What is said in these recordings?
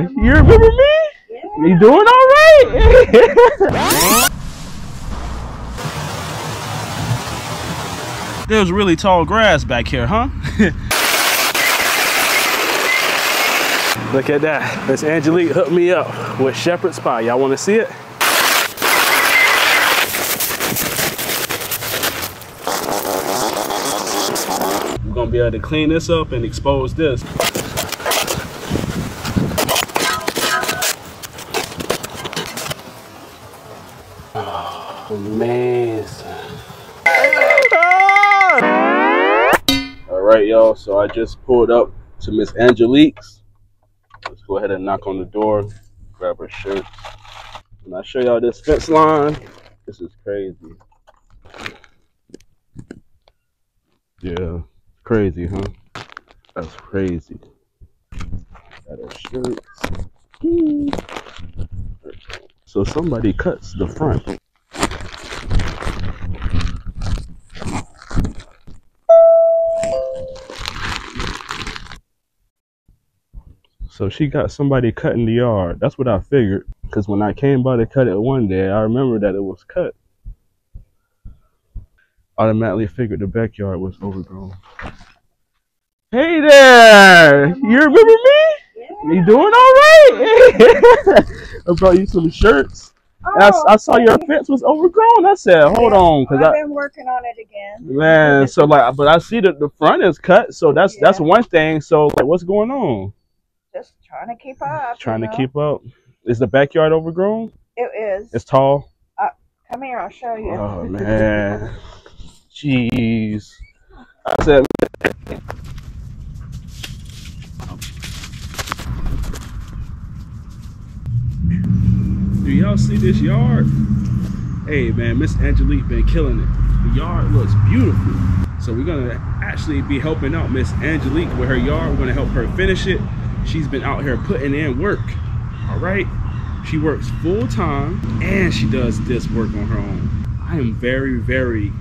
Yeah, you remember me? Yeah. You doing all right? There's really tall grass back here, huh? Look at that. Miss Angelique hooked me up with Shepherd's Pie. Y'all want to see it? We're going to be able to clean this up and expose this. Oh, man. Alright, y'all, so I just pulled up to Miss Angelique's. Let's go ahead and knock on the door, grab her shirt. And I'll show y'all this fence line. This is crazy. Yeah, crazy, huh? That's crazy. Got her shirts. So somebody cuts the front. So she got somebody cutting the yard. That's what I figured. Because when I came by to cut it one day, I remember that it was cut. Automatically figured the backyard was overgrown. Hey there! You remember me? Yeah. You doing all right? I brought you some shirts. Oh, I saw your fence was overgrown. I said, hold on. Cause I've been working on it again. Man, so like, but I see that the front is cut. So that's one thing. So like, what's going on? Just trying to keep up. Trying to keep up. Is the backyard overgrown? It is. It's tall? Come here, I'll show you. Oh, man. Jeez. I said... Do y'all see this yard? Hey, man, Miss Angelique been killing it. The yard looks beautiful. So we're going to actually be helping out Miss Angelique with her yard. We're going to help her finish it. She's been out here putting in work, all right? She works full-time, and she does this work on her own. I am very, very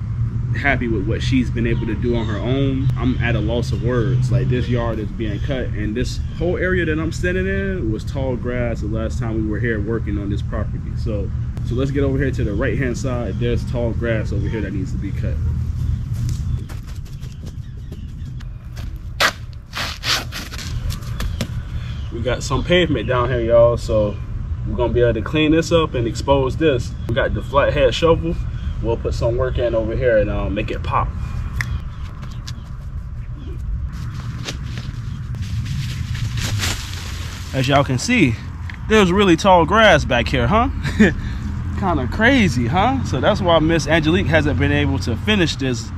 happy with what she's been able to do on her own. I'm at a loss of words. Like, this yard is being cut, and this whole area that I'm standing in was tall grass the last time we were here working on this property. So let's get over here to the right-hand side. There's tall grass over here that needs to be cut. We got some pavement down here, y'all, so we're gonna be able to clean this up and expose this. We got the flathead shovel. We'll put some work in over here and make it pop. As y'all can see, there's really tall grass back here, huh? Kind of crazy, huh? So that's why Miss Angelique hasn't been able to finish this.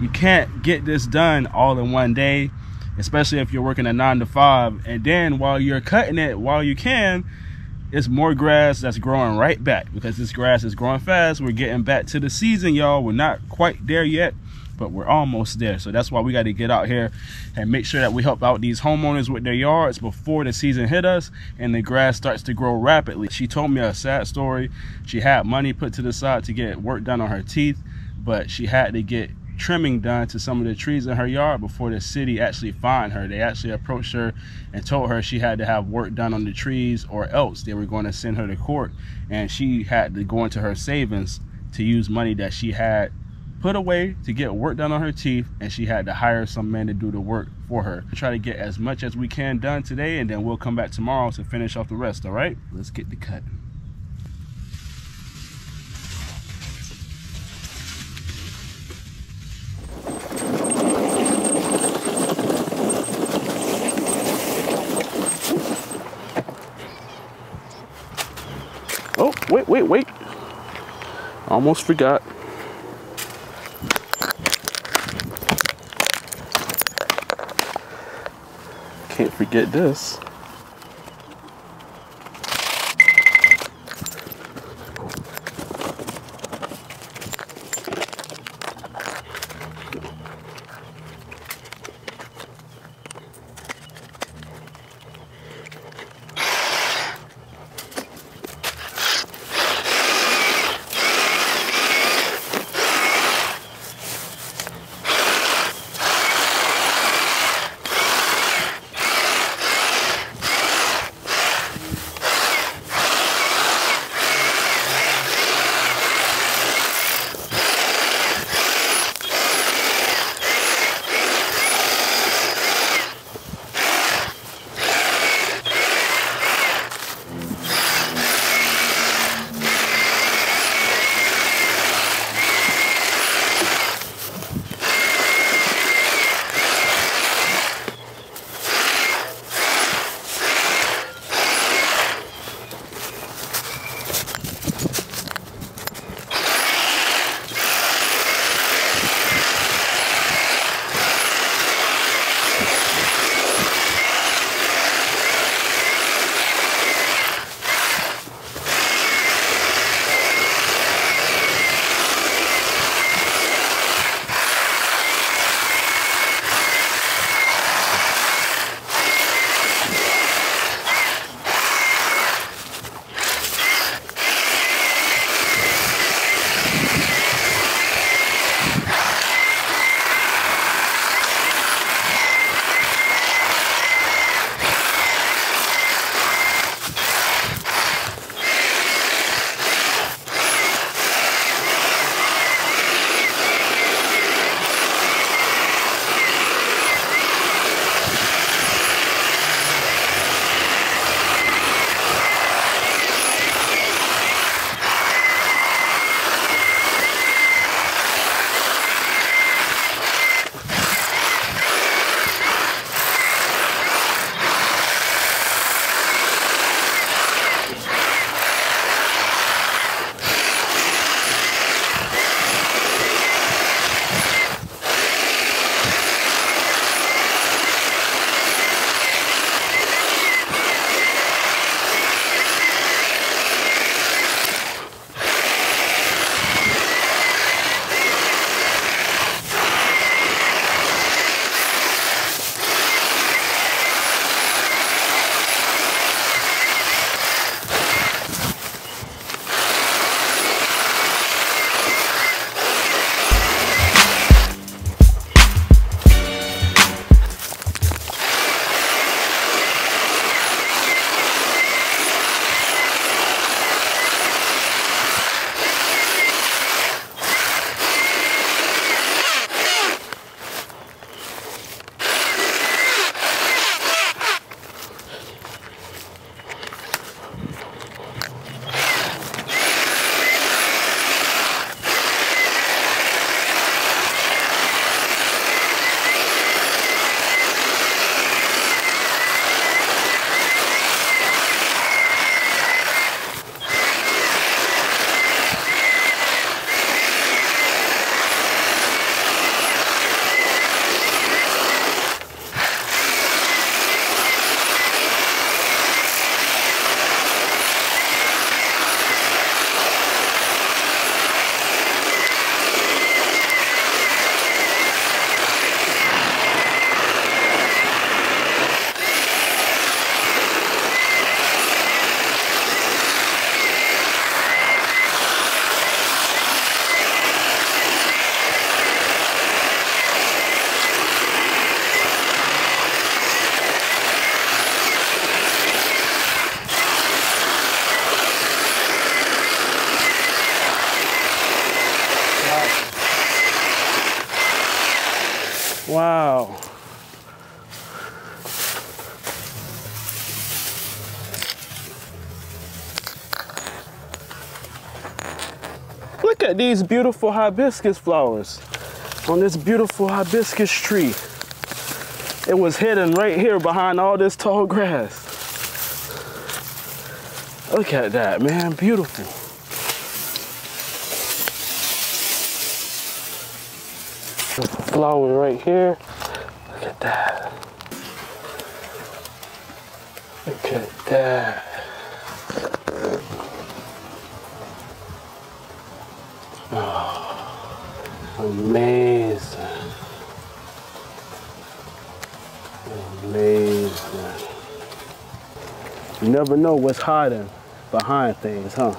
You can't get this done all in one day, especially if you're working a 9-to-5. And then while you're cutting it, while you can, it's more grass that's growing right back because this grass is growing fast. We're getting back to the season, y'all. We're not quite there yet, but we're almost there. So that's why we got to get out here and make sure that we help out these homeowners with their yards before the season hit us and the grass starts to grow rapidly. She told me a sad story. She had money put to the side to get work done on her teeth, but she had to get trimming done to some of the trees in her yard before the city actually fined her. They actually approached her and told her she had to have work done on the trees or else they were going to send her to court, and she had to go into her savings to use money that she had put away to get work done on her teeth, and she had to hire some man to do the work for her. We'll try to get as much as we can done today, and then we'll come back tomorrow to finish off the rest. All right, let's get to cutting. Oh, wait. Almost forgot. Can't forget this. Wow. Look at these beautiful hibiscus flowers on this beautiful hibiscus tree. It was hidden right here behind all this tall grass. Look at that, man, beautiful. There's a flower right here. Look at that. Look at that. Oh, amazing. Amazing. You never know what's hiding behind things, huh?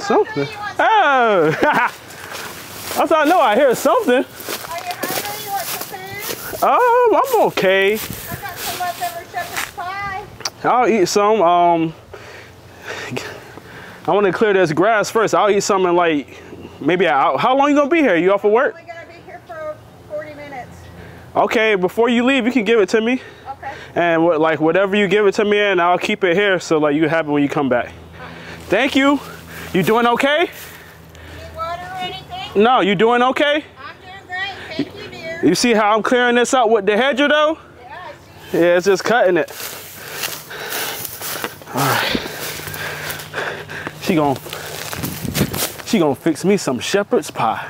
Something. Oh! I thought, no, I hear something. Are you hungry? You want some food? Oh, I'm okay. I got some leftover shepherd's pie. I'll eat some. I want to clear this grass first. I'll eat some in like maybe an hour. How long you gonna be here? You off of work? I'm gonna be here for 40 minutes. Okay. Before you leave, you can give it to me. Okay. And like whatever you give it to me, and I'll keep it here so like you have it when you come back. Thank you. You doing okay? Need water or anything? No, you doing okay? I'm doing great, thank you, dear. You see how I'm clearing this out with the hedger though? Yeah, I see. Yeah, it's just cutting it. All right. She gone. She gonna fix me some shepherd's pie.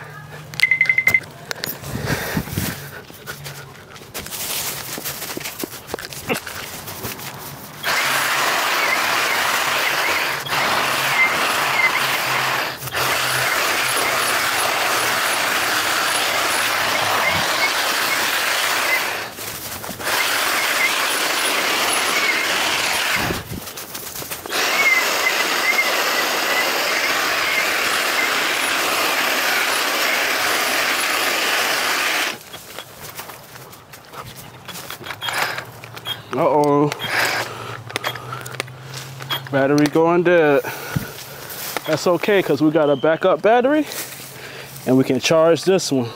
Uh-oh, battery going dead. That's okay, because we got a backup battery and we can charge this one.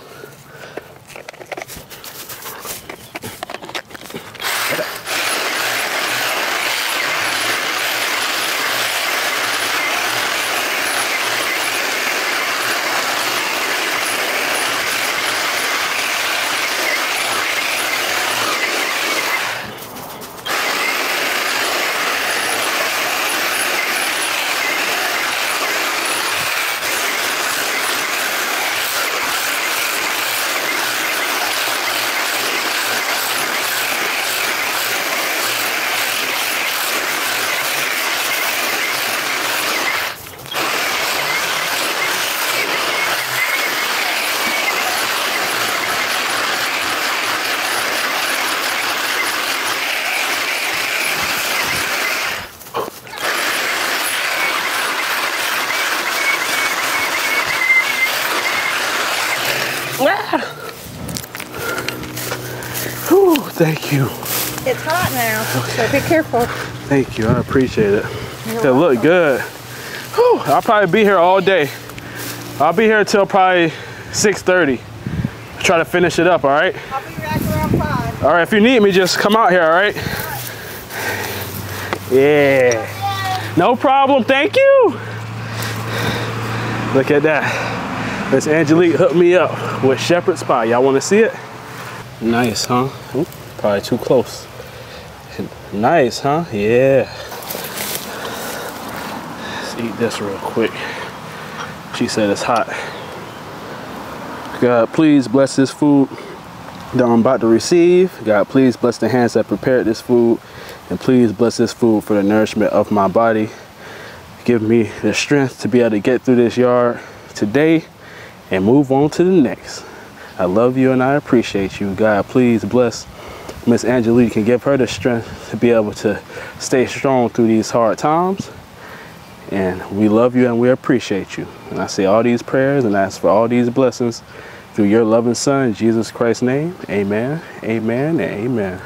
Whew, thank you. It's hot now, so be careful. Thank you, I appreciate it. That looked good. Whew, I'll probably be here all day. I'll be here till probably 6:30. Try to finish it up, all right? I'll be back around 5. All right, if you need me, just come out here, all right? Yeah. No problem, thank you. Look at that. Miss Angelique hooked me up with shepherd's pie. Y'all want to see it? Nice, huh? Ooh, probably too close. Nice, huh? Yeah. Let's eat this real quick. She said it's hot. God, please bless this food that I'm about to receive. God, please bless the hands that prepared this food. And please bless this food for the nourishment of my body. Give me the strength to be able to get through this yard today and move on to the next. I love you and I appreciate you. God, please bless Miss Angelique and give her the strength to be able to stay strong through these hard times. And we love you and we appreciate you. And I say all these prayers and ask for all these blessings through your loving son, Jesus Christ's name. Amen, amen, and amen.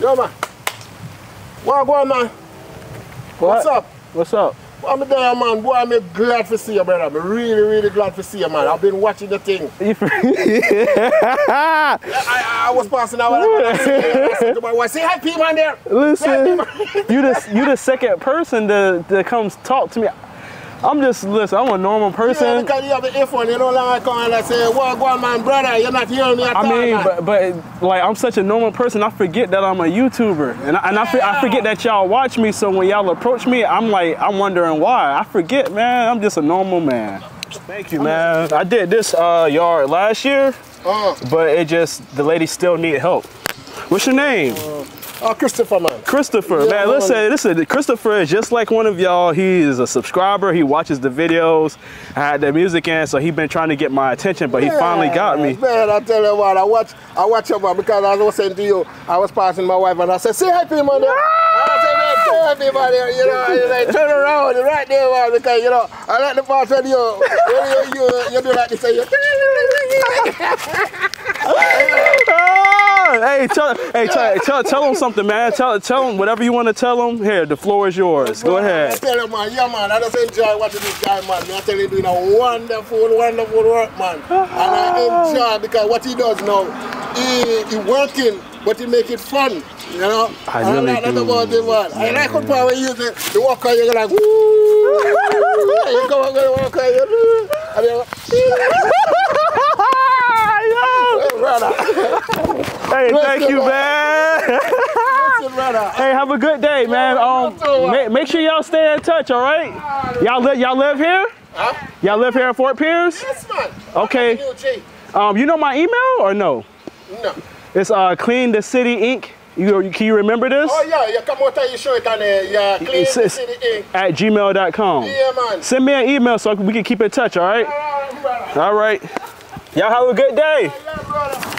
Yo, man. What's going on, man? What's up? I'm there, man. Boy, I'm glad to see you, brother. I'm really, really glad to see you, man. I've been watching the thing. I was passing out. I said to my wife, say hi, people, man, there. Listen, you the second person that comes talk to me. I'm just, listen, I'm a normal person. Yeah, because you have an iPhone, you don't like calling and say, well, go on, man, brother, you're not hearing me at all. I mean, but like, I'm such a normal person, I forget that I'm a YouTuber. And I forget that y'all watch me, so when y'all approach me, I'm like, I'm wondering why. I forget, man, I'm just a normal man. Thank you, man. I did this yard last year, but it just, the ladies still need help. What's your name? Christopher, man. Christopher, yeah, man, listen, Christopher is just like one of y'all. He is a subscriber. He watches the videos. I had that music in, so he been trying to get my attention, but he finally got me. Man, I tell you what, I watch him, because I was saying to you, I was passing my wife, and I said, say hi, people, there. I said, man, say hi, people, there, you know, and they turn around, and right there, man, because, you know, I like the part when you do like this, and you... Hey, Hey, tell them something, man. Tell them whatever you want to tell them. Here, the floor is yours. Go ahead. I tell you, man, yeah, man, I just enjoy watching this guy, man. I tell you, doing a wonderful, wonderful work, man. And I enjoy because what he does now, he working, but he make it fun, you know. I really like that about the man. Yeah. And I could probably use the walker. You're like, woo, you come on, the walker, Hey, thank you, man. Hey, have a good day, man. Make sure y'all stay in touch, all right? Y'all live here? Huh? Y'all live here in Fort Pierce? Yes, man. Okay. You know my email or no? No. It's Clean The City Inc. Can you remember this? Oh, yeah. You come out and you show it on there. Yeah, Clean The City Inc. at gmail.com. Yeah, man. Send me an email so we can keep in touch, all right? All right. Y'all have a good day. Yeah, brother.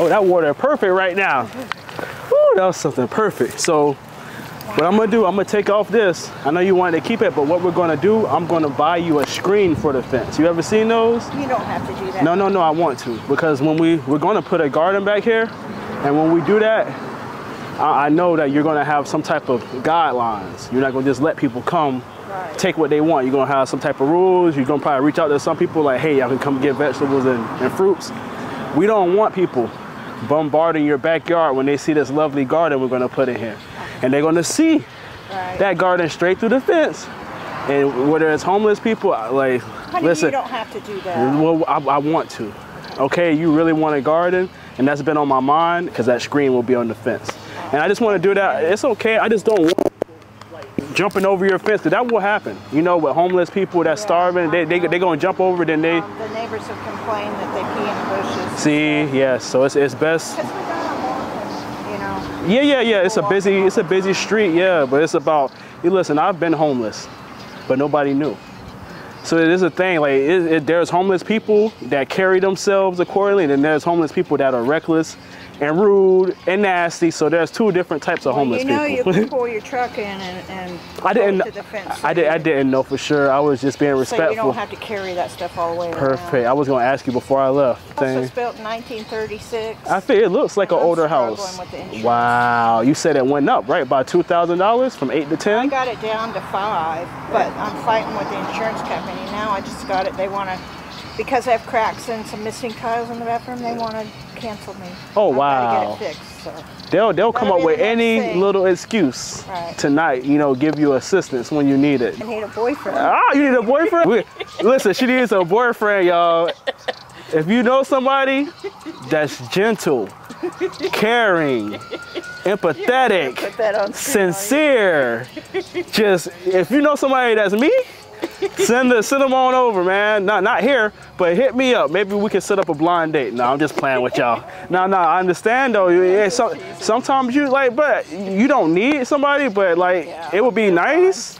Oh, that water perfect right now. Ooh, that was something perfect. So what I'm gonna do, I'm gonna take off this. I know you wanted to keep it, but what we're gonna do, I'm gonna buy you a screen for the fence. You ever seen those? You don't have to do that. No, no, no, I want to, because when we're gonna put a garden back here, and when we do that, I know that you're gonna have some type of guidelines. You're not gonna just let people come take what they want. You're gonna have some type of rules. You're gonna probably reach out to some people like, hey, y'all can come get vegetables and fruits. We don't want people bombarding your backyard when they see this lovely garden we're going to put in here. And they're going to see that garden straight through the fence. And whether it's homeless people, like, honey, listen. You don't have to do that. Well, I want to. Okay, you really want a garden, and that's been on my mind, because that screen will be on the fence. And I just want to do that. It's okay. I just don't want jumping over your fence, because that will happen. You know, with homeless people that's starving, they're going to jump over, then they... the neighbors have complained that they pee in bushes. See, yes, so it's best. Because we got a long, you know. Yeah, yeah, yeah, it's a busy street, yeah, but it's about, you listen, I've been homeless, but nobody knew. So it is a thing, like, there's homeless people that carry themselves accordingly, and then there's homeless people that are reckless and rude and nasty. So there's two different types of homeless people. You know, people. You can pull your truck in and I didn't, to the fence. I didn't know for sure. I was just being respectful. So you don't have to carry that stuff all the way around. Perfect. I was going to ask you before I left. Plus it's built in 1936. I think it looks like an older house. Wow. You said it went up, right, by $2,000 from 8 to 10? I got it down to 5, but I'm fighting with the insurance company now. I just got it. They want to, because I have cracks and some missing tiles in the bathroom, they want to cancel me. Oh, wow. I've got to get it fixed, so. They'll come up with any little excuse tonight, you know, give you assistance when you need it. I need a boyfriend. Ah, you need a boyfriend? Listen, she needs a boyfriend, y'all. If you know somebody that's gentle, caring, empathetic, sincere, just, if you know somebody that's me, send them on over, man. Not here, but hit me up. Maybe we can set up a blind date. No, I'm just playing with y'all. No, I understand though. Yeah, sometimes you like, but you don't need somebody, but like it would be nice.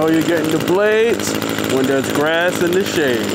know you're getting the blades when there's grass in the shade.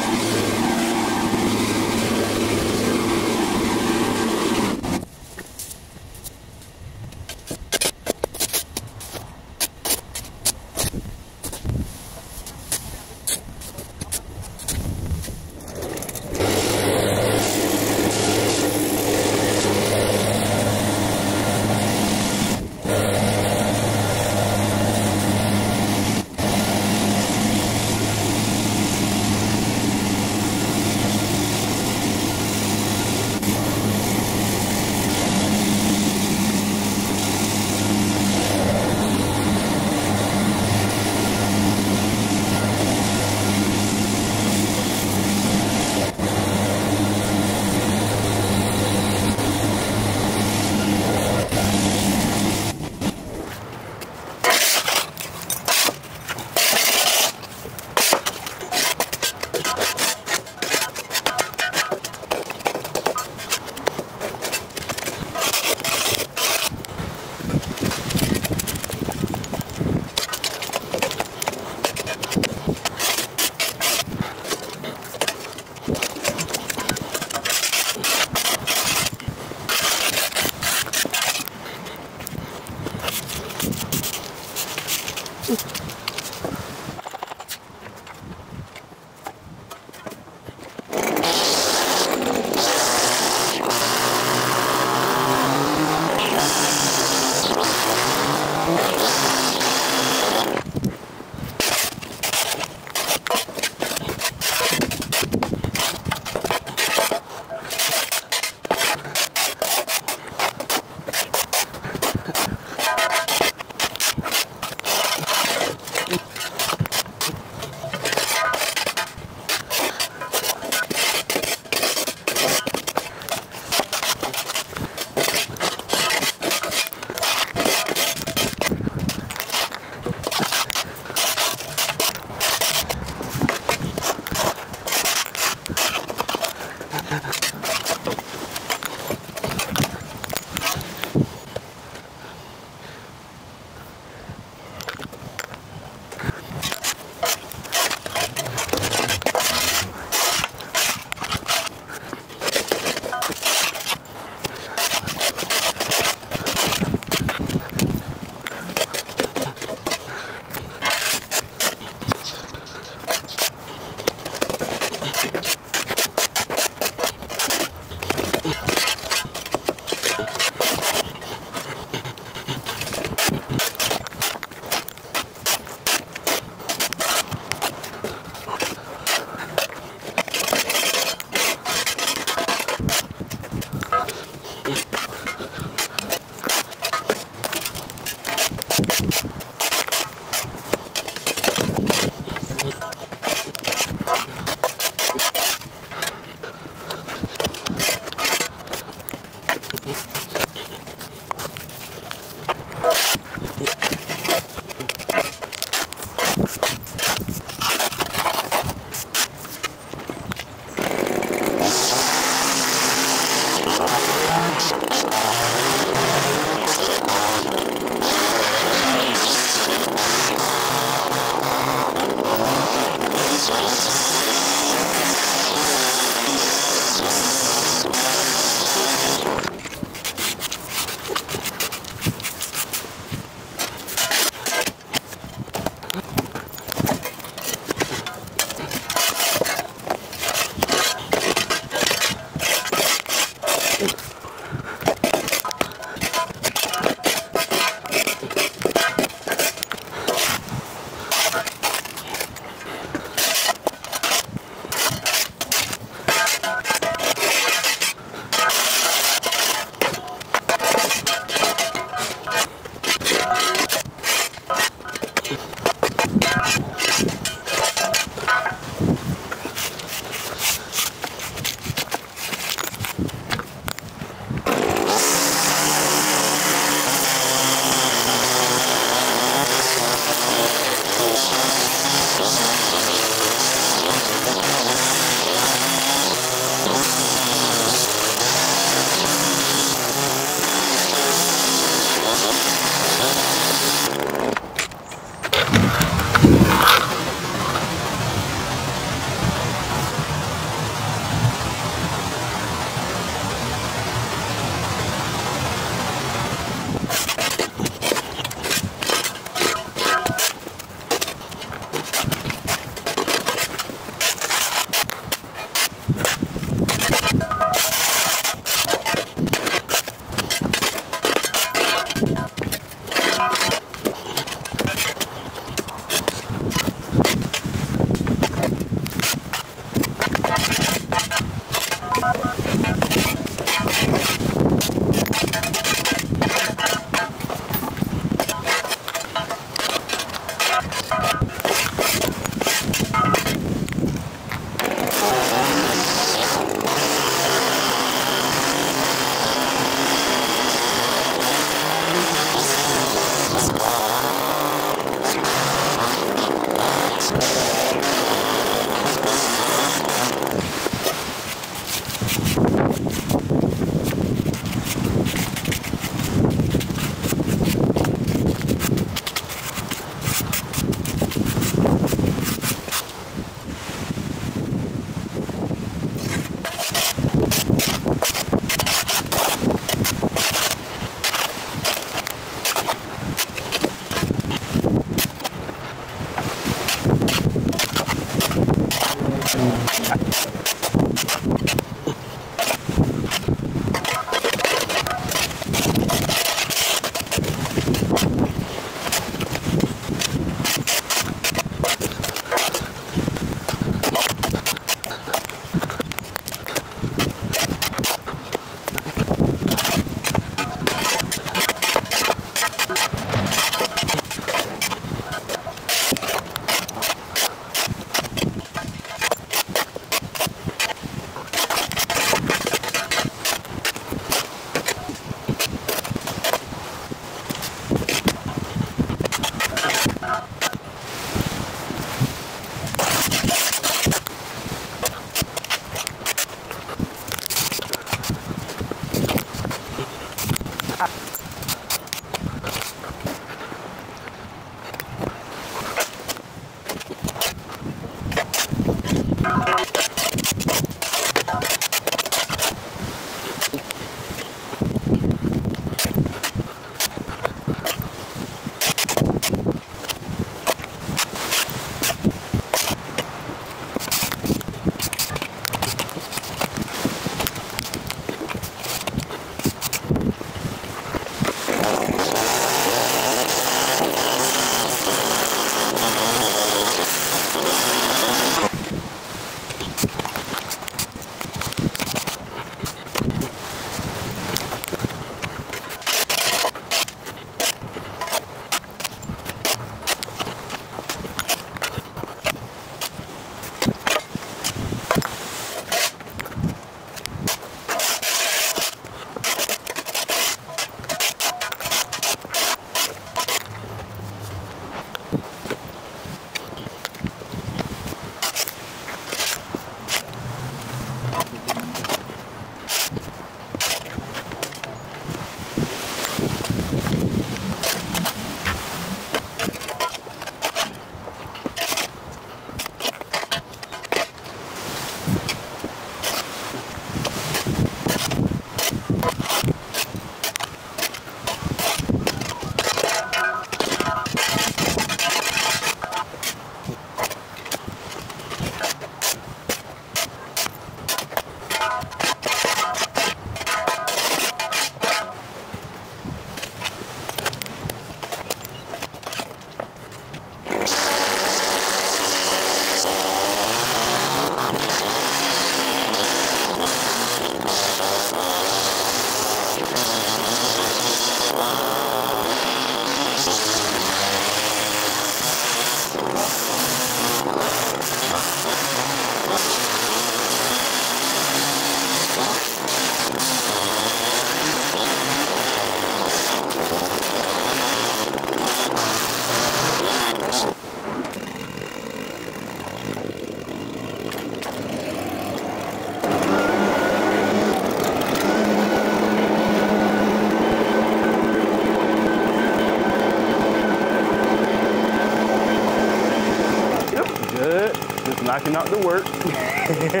Knocking out the work. You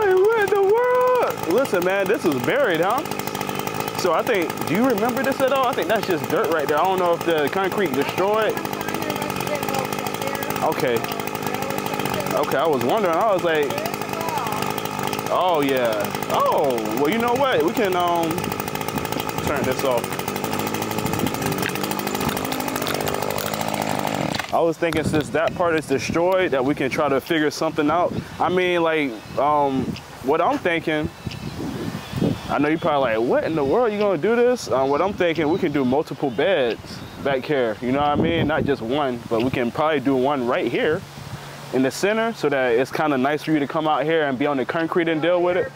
like, what in the world? Listen, man, this was buried, huh? So I think, do you remember this at all? I think that's just dirt right there. I don't know if the concrete destroyed. Okay. Okay, I was wondering. I was like, oh, yeah. Oh, well, you know what? We can turn this off. I was thinking since that part is destroyed, that we can try to figure something out. I mean, like, what I'm thinking, I know you're probably like, what in the world are you gonna do this? What I'm thinking, we can do multiple beds back here, you know what I mean? Not just one, but we can probably do one right here in the center so that it's kind of nice for you to come out here and be on the concrete and deal with it.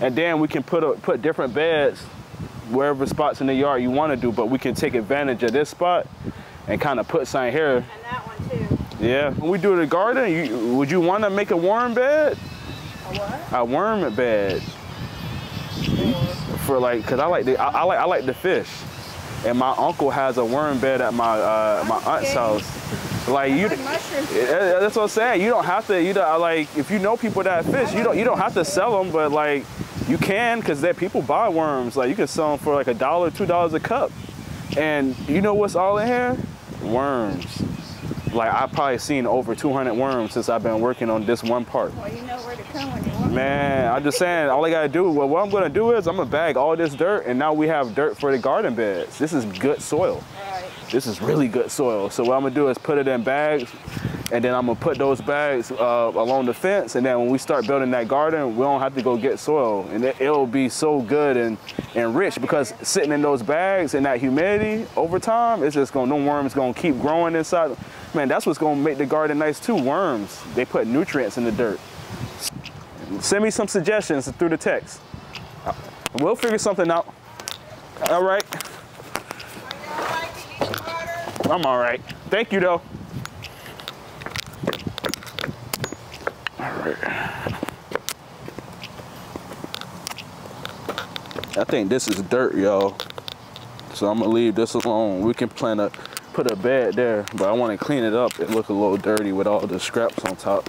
And then we can put different beds wherever spots in the yard you wanna do, but we can take advantage of this spot and kind of put something here. And that one too. Yeah. When we do the garden, would you want to make a worm bed? A what? A worm bed. For like, cause I like the fish, and my uncle has a worm bed at my aunt's house. Like you, that's what I'm saying. You don't have to. You don't, like if you know people that fish, you don't have to sell them, but like you can, cause that people buy worms. Like you can sell them for like $1, $2 a cup. And you know what's all in here? Worms. Like I've probably seen over 200 worms since I've been working on this one part. Well, you know where to come when you want. Man, I'm just saying, all I gotta do, well, what I'm gonna do is I'm gonna bag all this dirt, and now we have dirt for the garden beds. This is good soil. Right. This is really good soil. So what I'm gonna do is put it in bags, and then I'm gonna put those bags along the fence, and then when we start building that garden, we don't have to go get soil, and it'll be so good and rich, because sitting in those bags and that humidity over time, it's just gonna, no worms gonna keep growing inside. Man, that's what's gonna make the garden nice too, worms. They put nutrients in the dirt. Send me some suggestions through the text. We'll figure something out. All right. I'm all right. Thank you though. All right. I think this is dirt, y'all. So I'm gonna leave this alone. We can plan to put a bed there, but I want to clean it up and look a little dirty with all the scraps on top.